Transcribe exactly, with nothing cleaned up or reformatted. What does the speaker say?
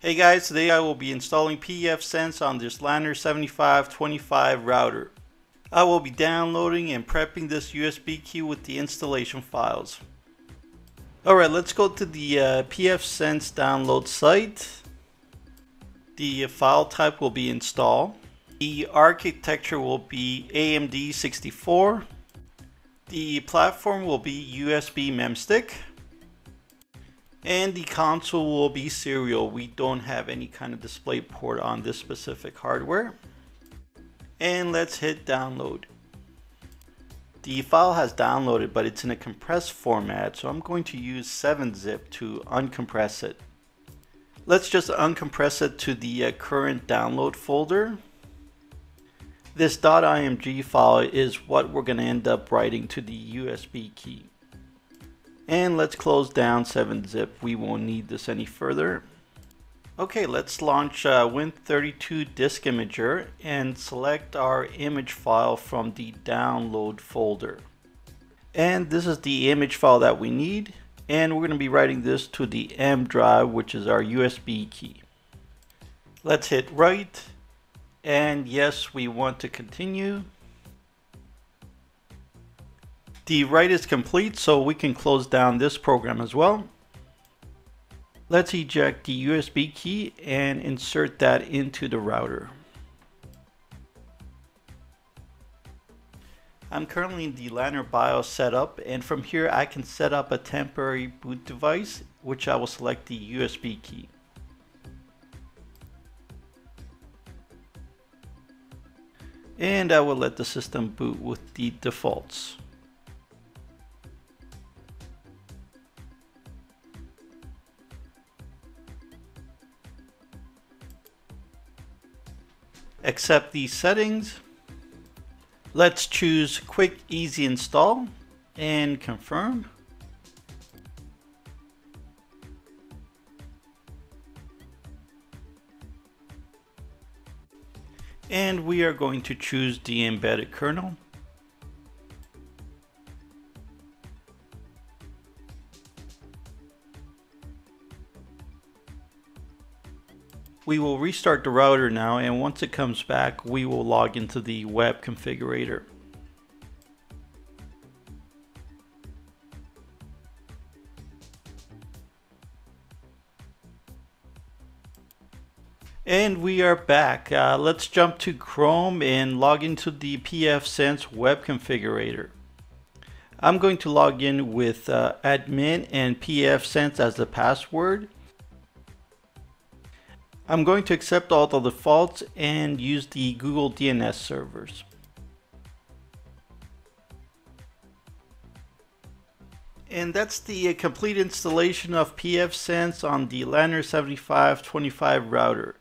Hey guys, today I will be installing PFSense on this Lanner seventy-five twenty-five router. I will be downloading and prepping this U S B key with the installation files. Alright, let's go to the uh, PFSense download site. The file type will be install. The architecture will be A M D sixty-four. The platform will be U S B memstick. And the console will be serial. We don't have any kind of display port on this specific hardware. And let's hit download. The file has downloaded, but it's in a compressed format, so I'm going to use seven zip to uncompress it. Let's just uncompress it to the uh, current download folder. This .img file is what we're going to end up writing to the U S B key. And let's close down seven zip. We won't need this any further. Okay, let's launch uh, Win thirty-two Disk Imager and select our image file from the download folder. And this is the image file that we need. And we're going to be writing this to the M drive, which is our U S B key. Let's hit write. And yes, we want to continue. The write is complete, so we can close down this program as well. Let's eject the U S B key and insert that into the router. I'm currently in the Lanner BIOS setup, and from here I can set up a temporary boot device, which I will select the U S B key. And I will let the system boot with the defaults. Accept these settings. Let's choose quick easy install and confirm. And we are going to choose the embedded kernel. We will restart the router now, and once it comes back, we will log into the web configurator. And we are back. Uh, let's jump to Chrome and log into the PFSense web configurator. I'm going to log in with uh, admin and PFSense as the password. I'm going to accept all the defaults and use the Google D N S servers. And that's the complete installation of PFSense on the Lanner seventy-five twenty-five router.